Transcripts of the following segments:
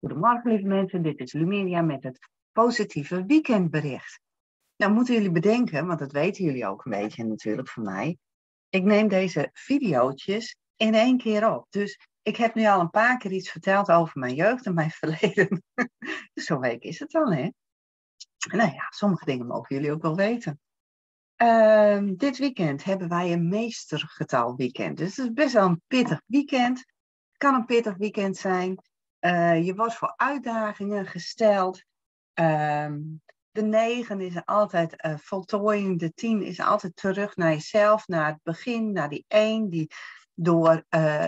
Goedemorgen lieve mensen, dit is Lumeria met het positieve weekendbericht. Nou moeten jullie bedenken, want dat weten jullie ook een beetje natuurlijk van mij. Ik neem deze video's in één keer op. Dus ik heb nu al een paar keer iets verteld over mijn jeugd en mijn verleden. Zo'n week is het dan, hè? Nou ja, sommige dingen mogen jullie ook wel weten. Dit weekend hebben wij een meestergetal weekend. Dus het is best wel een pittig weekend. Het kan een pittig weekend zijn. Je wordt voor uitdagingen gesteld. De 9 is altijd voltooiing. De 10 is altijd terug naar jezelf, naar het begin, naar die 1. Die door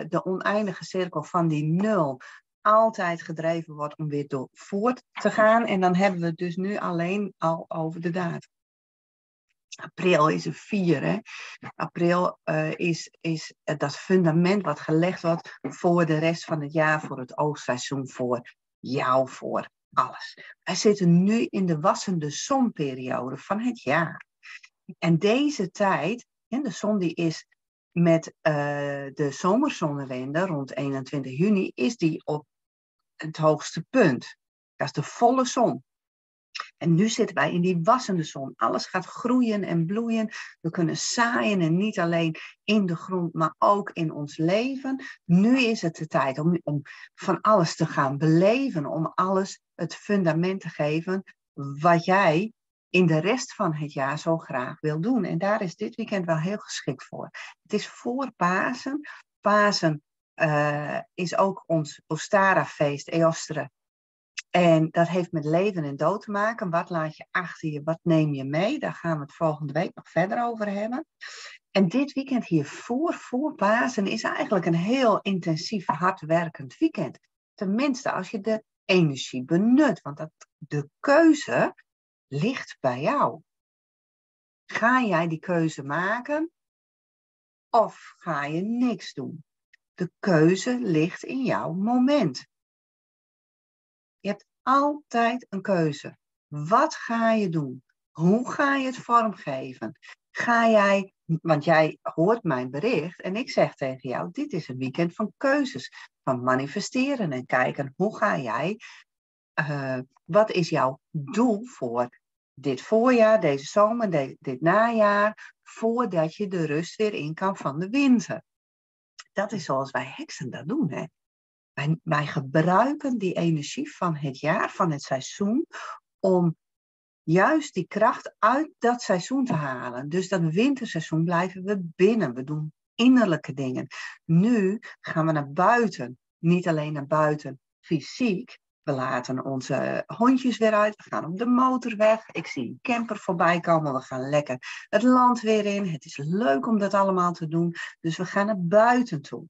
de oneindige cirkel van die 0 altijd gedreven wordt om weer door voort te gaan. En dan hebben we het dus nu alleen al over de daad. April is een 4. Hè? April is dat fundament wat gelegd wordt voor de rest van het jaar, voor het oogstseizoen, voor jou, voor alles. Wij zitten nu in de wassende zonperiode van het jaar. En deze tijd, en de zon die is met de zomerzonnewende rond 21 juni, is die op het hoogste punt. Dat is de volle zon. En nu zitten wij in die wassende zon. Alles gaat groeien en bloeien. We kunnen zaaien en niet alleen in de grond, maar ook in ons leven. Nu is het de tijd om van alles te gaan beleven. Om alles het fundament te geven wat jij in de rest van het jaar zo graag wil doen. En daar is dit weekend wel heel geschikt voor. Het is voor Pasen. Pasen is ook ons Ostara-feest, Eostere. En dat heeft met leven en dood te maken. Wat laat je achter je? Wat neem je mee? Daar gaan we het volgende week nog verder over hebben. En dit weekend hiervoor, voor Pasen, is eigenlijk een heel intensief, hardwerkend weekend. Tenminste, als je de energie benut. Want de keuze ligt bij jou. Ga jij die keuze maken? Of ga je niks doen? De keuze ligt in jouw moment. Je hebt altijd een keuze. Wat ga je doen? Hoe ga je het vormgeven? Want jij hoort mijn bericht en ik zeg tegen jou, dit is een weekend van keuzes. Van manifesteren en kijken, hoe ga jij, wat is jouw doel voor dit voorjaar, deze zomer, dit najaar, voordat je de rust weer in kan van de winter. Dat is zoals wij heksen dat doen, hè. Wij gebruiken die energie van het jaar, van het seizoen, om juist die kracht uit dat seizoen te halen. Dus dat winterseizoen blijven we binnen. We doen innerlijke dingen. Nu gaan we naar buiten. Niet alleen naar buiten fysiek. We laten onze hondjes weer uit. We gaan op de motor weg. Ik zie een camper voorbij komen. We gaan lekker het land weer in. Het is leuk om dat allemaal te doen. Dus we gaan naar buiten toe.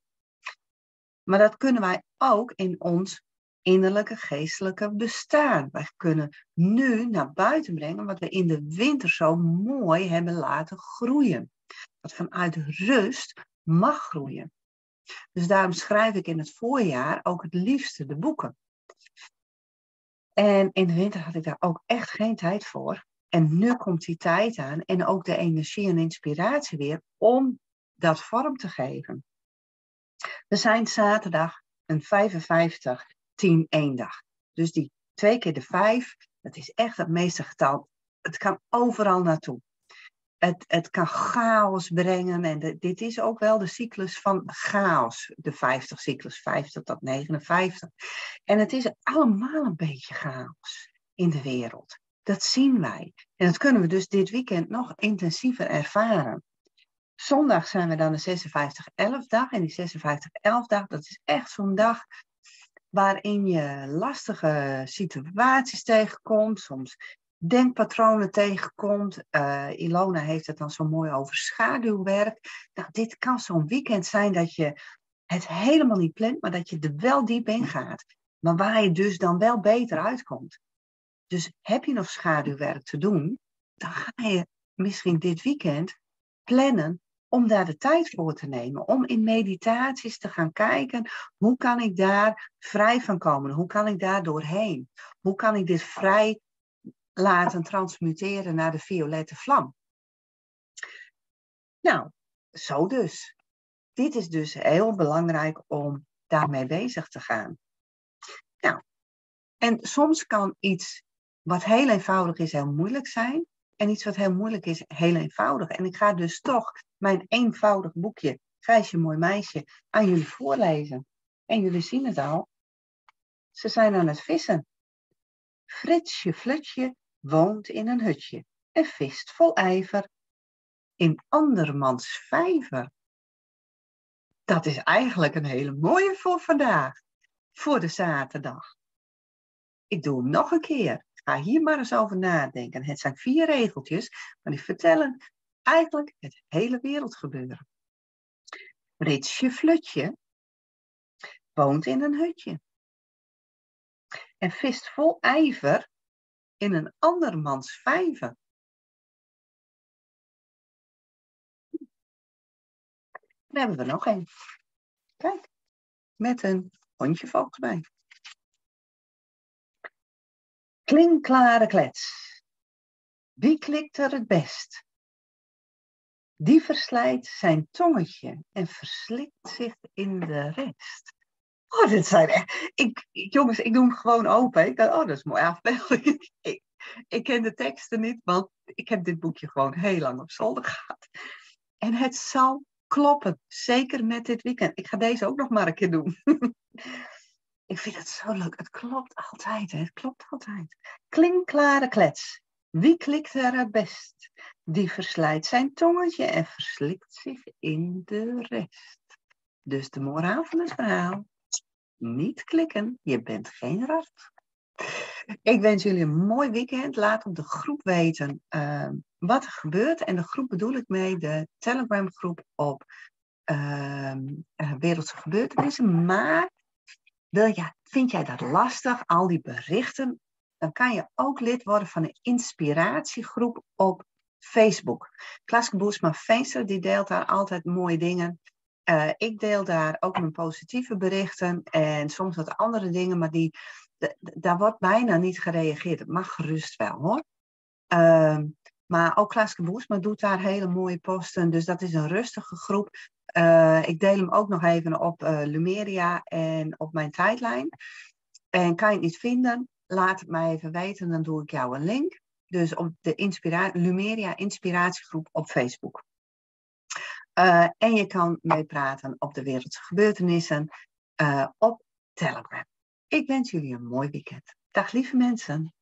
Maar dat kunnen wij ook in ons innerlijke, geestelijke bestaan. Wij kunnen nu naar buiten brengen wat we in de winter zo mooi hebben laten groeien. Wat vanuit rust mag groeien. Dus daarom schrijf ik in het voorjaar ook het liefste de boeken. En in de winter had ik daar ook echt geen tijd voor. En nu komt die tijd aan en ook de energie en inspiratie weer om dat vorm te geven. We zijn zaterdag een 55-10-1-dag. Dus die 2 keer de 5, dat is echt het meeste getal. Het kan overal naartoe. Het kan chaos brengen. En dit is ook wel de cyclus van chaos. De 50-cyclus, 50 tot 59. En het is allemaal een beetje chaos in de wereld. Dat zien wij. En dat kunnen we dus dit weekend nog intensiever ervaren. Zondag zijn we dan de 56-11-dag. En die 56-11-dag, dat is echt zo'n dag waarin je lastige situaties tegenkomt. Soms denkpatronen tegenkomt. Ilona heeft het dan zo mooi over schaduwwerk. Nou, dit kan zo'n weekend zijn dat je het helemaal niet plant, maar dat je er wel diep in gaat. Maar waar je dus dan wel beter uitkomt. Dus heb je nog schaduwwerk te doen, dan ga je misschien dit weekend plannen om daar de tijd voor te nemen. Om in meditaties te gaan kijken, hoe kan ik daar vrij van komen? Hoe kan ik daar doorheen? Hoe kan ik dit vrij laten transmuteren naar de violette vlam? Nou, zo dus. Dit is dus heel belangrijk om daarmee bezig te gaan. Nou, En soms kan iets wat heel eenvoudig is, heel moeilijk zijn. En iets wat heel moeilijk is, heel eenvoudig. En ik ga dus toch mijn eenvoudig boekje, Grijsje, Mooi Meisje, aan jullie voorlezen. En jullie zien het al. Ze zijn aan het vissen. Fritsje Flutje woont in een hutje en vist vol ijver in andermans vijver. Dat is eigenlijk een hele mooie voor vandaag, voor de zaterdag. Ik doe hem nog een keer. Ga hier maar eens over nadenken. Het zijn 4 regeltjes, maar die vertellen eigenlijk het hele wereldgebeuren. Fritsje Flutje woont in een hutje en vist vol ijver in een andermans vijver. Dan hebben we nog één. Kijk, met een hondje volgens mij. Klinkklare klets. Wie klikt er het best? Die verslijt zijn tongetje en verslikt zich in de rest. Oh, dit zijn echt... Jongens, ik doe hem gewoon open. Dat is mooi afbeelding. Ik ken de teksten niet, want ik heb dit boekje gewoon heel lang op zolder gehad. En het zal kloppen, zeker met dit weekend. Ik ga deze ook nog maar een keer doen. Ik vind het zo leuk. Het klopt altijd, hè? Het klopt altijd. Klinkklare klets. Wie klikt er het best? Die verslijt zijn tongetje en verslikt zich in de rest. Dus de moraal van het verhaal. Niet klikken, je bent geen rat. Ik wens jullie een mooi weekend. Laat op de groep weten wat er gebeurt. En de groep bedoel ik mee de Telegram groep op wereldse gebeurtenissen. Maar vind jij dat lastig, al die berichten? Dan kan je ook lid worden van een inspiratiegroep op Facebook. Klaske Boersma-Feenstra die deelt daar altijd mooie dingen. Ik deel daar ook mijn positieve berichten en soms wat andere dingen, maar daar wordt bijna niet gereageerd. Het mag gerust wel, hoor. Maar ook Klaske Boersma doet daar hele mooie posten, dus dat is een rustige groep. Ik deel hem ook nog even op Lumeria en op mijn tijdlijn. En kan je het niet vinden, laat het mij even weten, dan doe ik jou een link. Dus op de Lumeria Inspiratiegroep op Facebook. En je kan meepraten op de wereldse gebeurtenissen op Telegram. Ik wens jullie een mooi weekend. Dag lieve mensen.